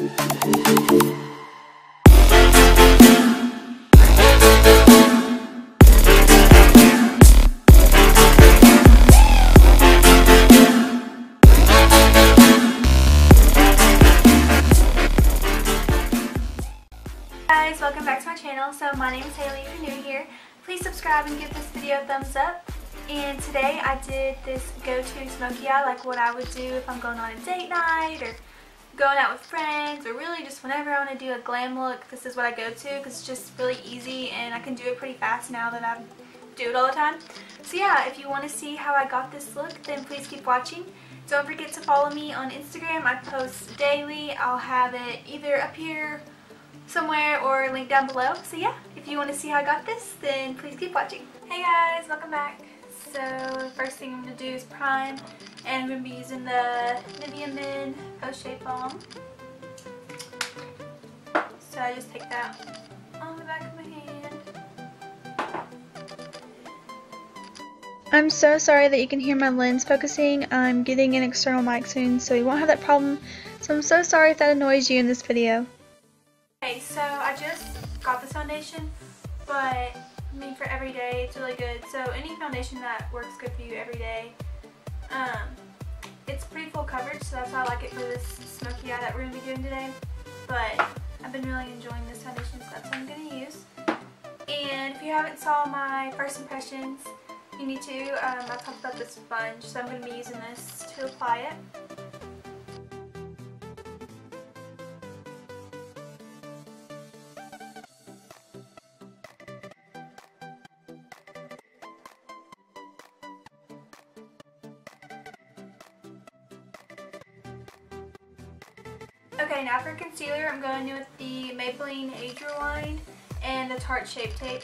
Guys, welcome back to my channel. So my name is Haley. If you're new here, please subscribe and give this video a thumbs up. And today I did this go-to smoky eye, like what I would do if I'm going on a date night or going out with friends, or really just whenever I want to do a glam look. This is what I go to because it's just really easy and I can do it pretty fast now that I do it all the time. So yeah, if you want to see how I got this look, then please keep watching. Don't forget to follow me on Instagram. I post daily. I'll have it either up here somewhere or link down below. So yeah, if you want to see how I got this, then please keep watching. Hey guys, welcome back. So the first thing I'm going to do is prime, and I'm going to be using the Nivea Men Post Shave Balm. So I just take that on the back of my hand. I'm so sorry that you can hear my lens focusing. I'm getting an external mic soon, so you won't have that problem. So I'm so sorry if that annoys you in this video. Okay, so I just got this foundation, but I mean, for every day it's really good, so any foundation that works good for you every day. It's pretty full coverage, so that's why I like it for this smoky eye that we're going to be doing today. But I've been really enjoying this foundation, so that's what I'm going to use. And if you haven't saw my first impressions, you need to. I talked about the sponge, so I'm going to be using this to apply it. Okay, now for concealer, I'm going with the Maybelline Age Rewind and the Tarte Shape Tape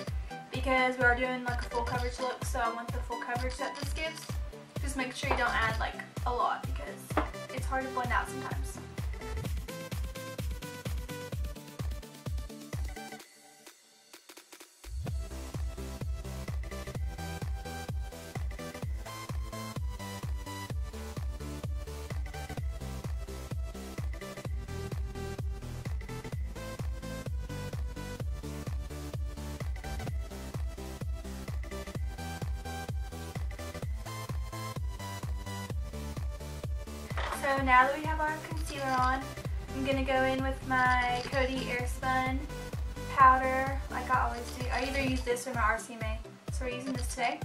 because we are doing like a full coverage look, so I want the full coverage that this gives. Just make sure you don't add like a lot because it's hard to blend out sometimes. So now that we have our concealer on, I'm going to go in with my Coty Airspun powder, like I always do. I either use this or my RCMA, so we're using this today.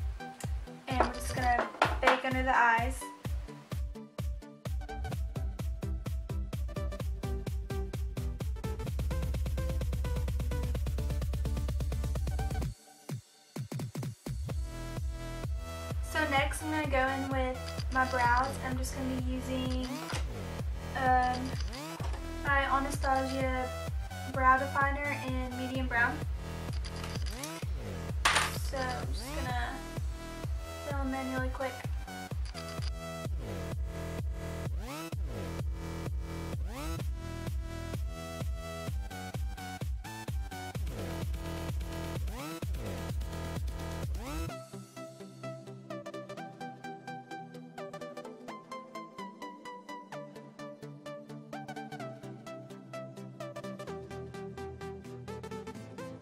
And we're just going to bake under the eyes. So next I'm going to go in with my brows. I'm just going to be using my Anastasia brow definer in medium brown. So I'm just going to fill them in really quick.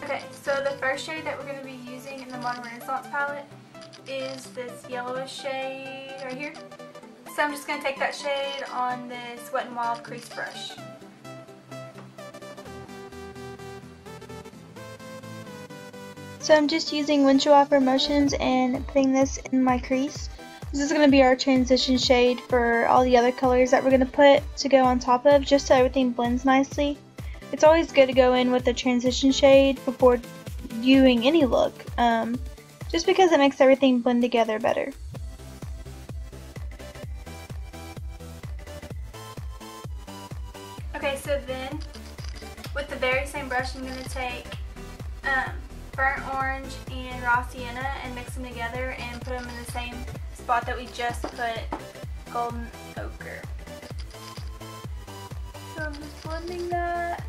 Okay, so the first shade that we're going to be using in the Modern Renaissance palette is this yellowish shade right here. So I'm just going to take that shade on this Wet n Wild crease brush. So I'm just using windshield wiper motions and putting this in my crease. This is going to be our transition shade for all the other colors that we're going to put to go on top of, just so everything blends nicely. It's always good to go in with a transition shade before doing any look, just because it makes everything blend together better. Okay, so then with the very same brush, I'm going to take burnt orange and raw sienna and mix them together and put them in the same spot that we just put golden ochre. So I'm just blending that.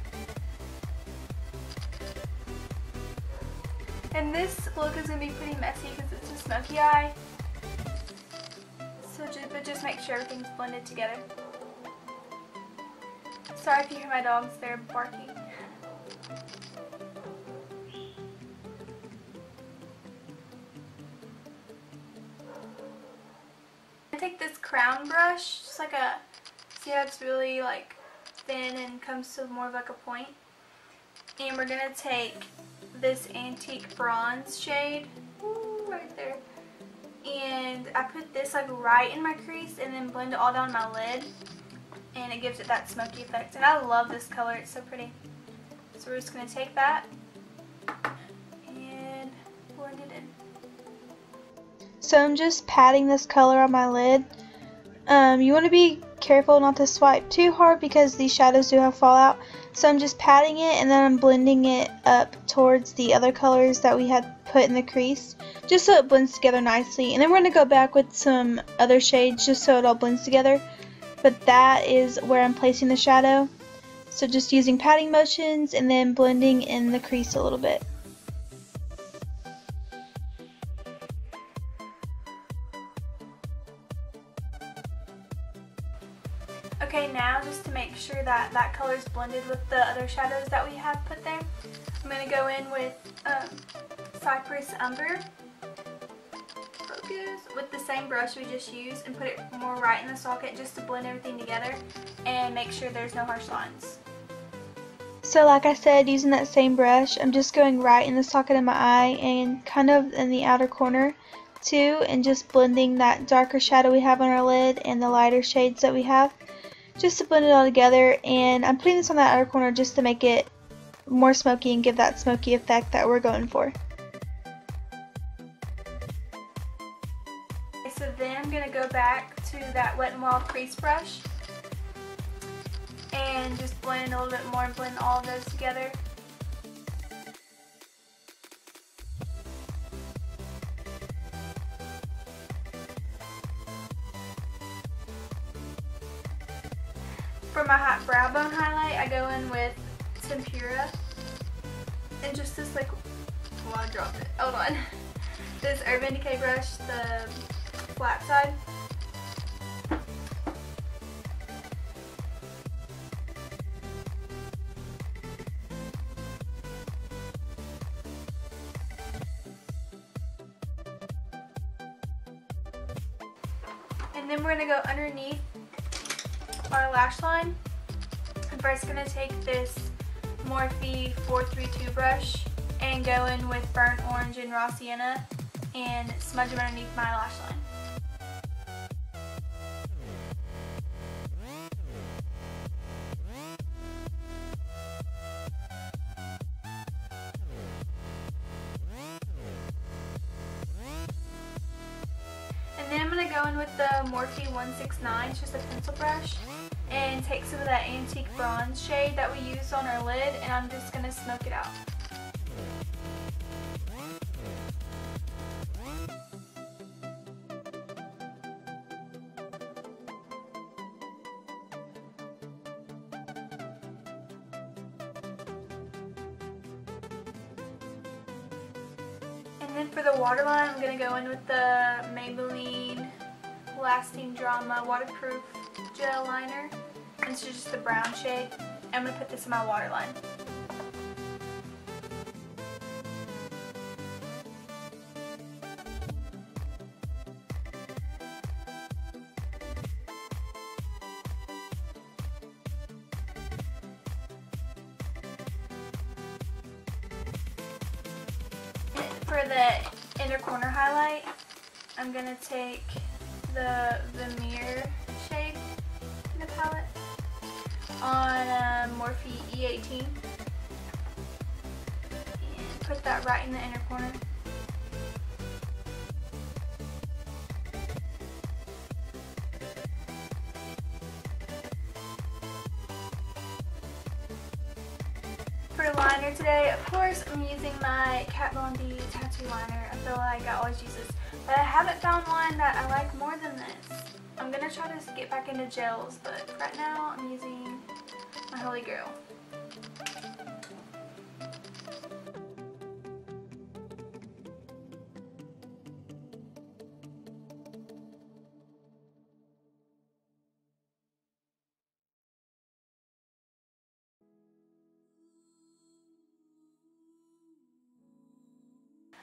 And this look is going to be pretty messy because it's a smoky eye, so just make sure everything's blended together. Sorry if you hear my dogs, they're barking. I take this crown brush, just like a, see how it's really like thin and comes to more of like a point. And we're gonna take this antique bronze shade, ooh, right there. And I put this like right in my crease and then blend it all down my lid. And it gives it that smoky effect. And I love this color. It's so pretty. So we're just going to take that and blend it in. So I'm just patting this color on my lid. You want to be careful not to swipe too hard because these shadows do have fallout. So I'm just patting it and then I'm blending it up towards the other colors that we had put in the crease, just so it blends together nicely. And then we're going to go back with some other shades just so it all blends together. But that is where I'm placing the shadow. So just using patting motions and then blending in the crease a little bit. Okay, now just to make sure that that color is blended with the other shadows that we have put there, I'm going to go in with Cypress Umber. With the same brush we just used and put it more right in the socket just to blend everything together and make sure there's no harsh lines. So like I said, using that same brush, I'm just going right in the socket of my eye and kind of in the outer corner too, and just blending that darker shadow we have on our lid and the lighter shades that we have just to blend it all together. And I'm putting this on that outer corner just to make it more smoky and give that smoky effect that we're going for. Go back to that Wet n Wild crease brush and just blend a little bit more and blend all of those together. For my hot brow bone highlight, I go in with Tempura and just this like, well, I dropped it, hold on, this Urban Decay brush, the flat side. And then we're going to go underneath our lash line. I'm first going to take this Morphe 432 brush and go in with Burnt Orange and Raw Sienna and smudge them underneath my lash line. With the Morphe 169, it's just a pencil brush, and take some of that antique bronze shade that we used on our lid, and I'm just going to smoke it out. And then for the waterline, I'm going to go in with the Maybelline Lasting Drama waterproof gel liner, and this is just the brown shade. I'm going to put this in my waterline. For the inner corner highlight, I'm going to take the Vermeer shade in the palette on Morphe E18 and put that right in the inner corner. For liner today, of course, I'm using my Kat Von D tattoo liner. I feel like I always use this, but I haven't found one that I like more than this. I'm going to try to get back into gels, but right now I'm using my Holy Grail.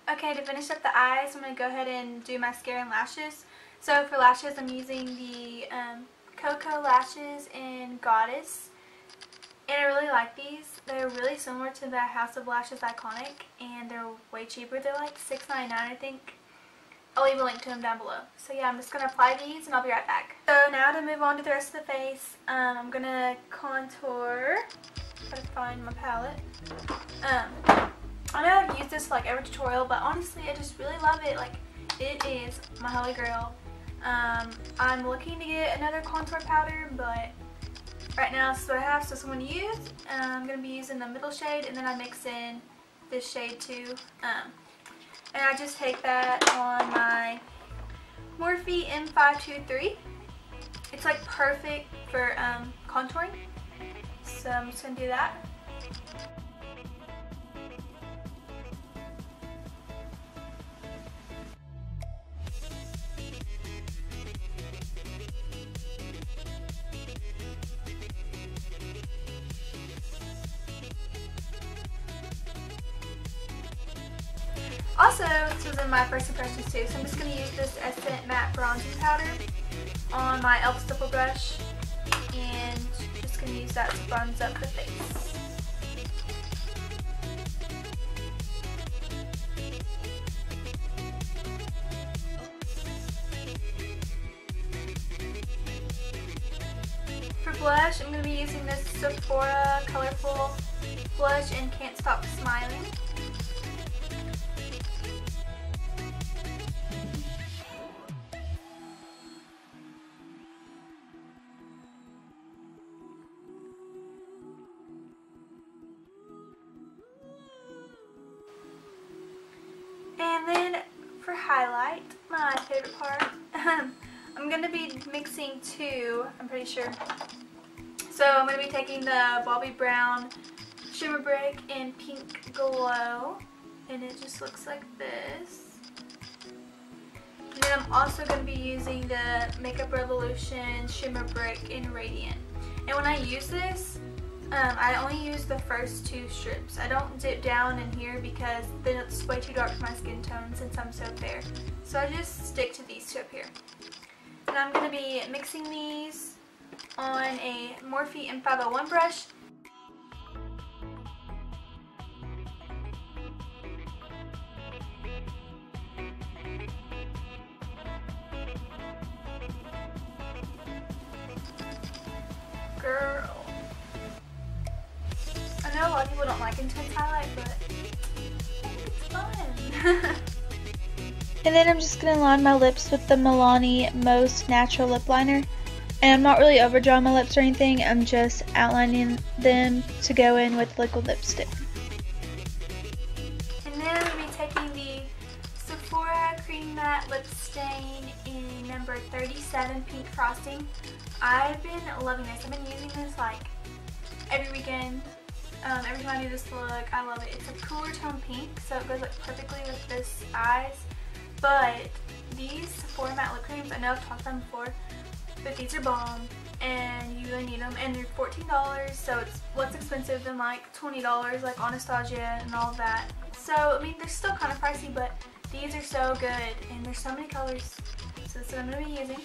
Okay, to finish up the eyes, I'm going to go ahead and do mascara and lashes. So for lashes, I'm using the Koko Lashes in Goddess. And I really like these. They're really similar to the House of Lashes Iconic, and they're way cheaper. They're like $6.99, I think. I'll leave a link to them down below. So yeah, I'm just going to apply these and I'll be right back. So now to move on to the rest of the face, I'm going to contour. Try to find my palette. I know I've used this for like every tutorial, but honestly I just really love it. Like, it is my holy grail. I'm looking to get another contour powder, but right now this is what I have, so it's what I'm going to use. I'm going to be using the middle shade, and then I mix in this shade too. And I just take that on my Morphe M523. It's like perfect for contouring. So I'm just going to do that. Also, this was in my first impressions too, so I'm just going to use this Essence Matte Bronzing Powder on my Elf Stipple Brush, and just going to use that to bronze up the face. For blush, I'm going to be using this Sephora Colorful Blush in Can't Stop Smiling. And then for highlight, my favorite part, I'm going to be mixing two, I'm pretty sure. So I'm going to be taking the Bobbi Brown Shimmer Brick in Pink Glow, and it just looks like this. And then I'm also going to be using the Makeup Revolution Shimmer Brick in Radiant. And when I use this, I only use the first two strips. I don't dip down in here because then it's way too dark for my skin tone since I'm so fair. So I just stick to these two up here. And I'm going to be mixing these on a Morphe M501 brush. Girl. I know a lot of people don't like intense highlight, but I think it's fun. And then I'm just going to line my lips with the Milani Most Natural Lip Liner. And I'm not really overdrawing my lips or anything, I'm just outlining them to go in with liquid lipstick. And then I'm going to be taking the Sephora Cream Matte Lip Stain in number 37 Pink Frosting. I've been loving this. I've been using this like every weekend. Every time I do this look, I love it. It's a cooler tone pink, so it goes like perfectly with this eyes. But these Sephora matte lip creams, I know I've talked about them before, but these are bomb, and you really need them. And they're $14, so it's less expensive than like $20, like Anastasia and all that. So I mean, they're still kind of pricey, but these are so good, and there's so many colors. So this is what I'm gonna be using.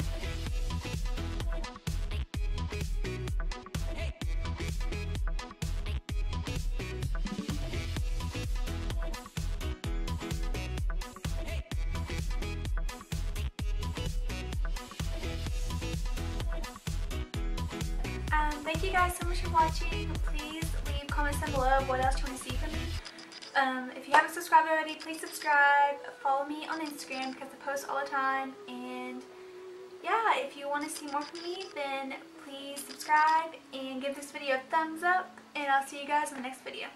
Thank you guys so much for watching. Please leave comments down below of what else you want to see from me. If you haven't subscribed already, please subscribe. Follow me on Instagram because I post all the time. And yeah, if you want to see more from me, then please subscribe and give this video a thumbs up. And I'll see you guys in the next video.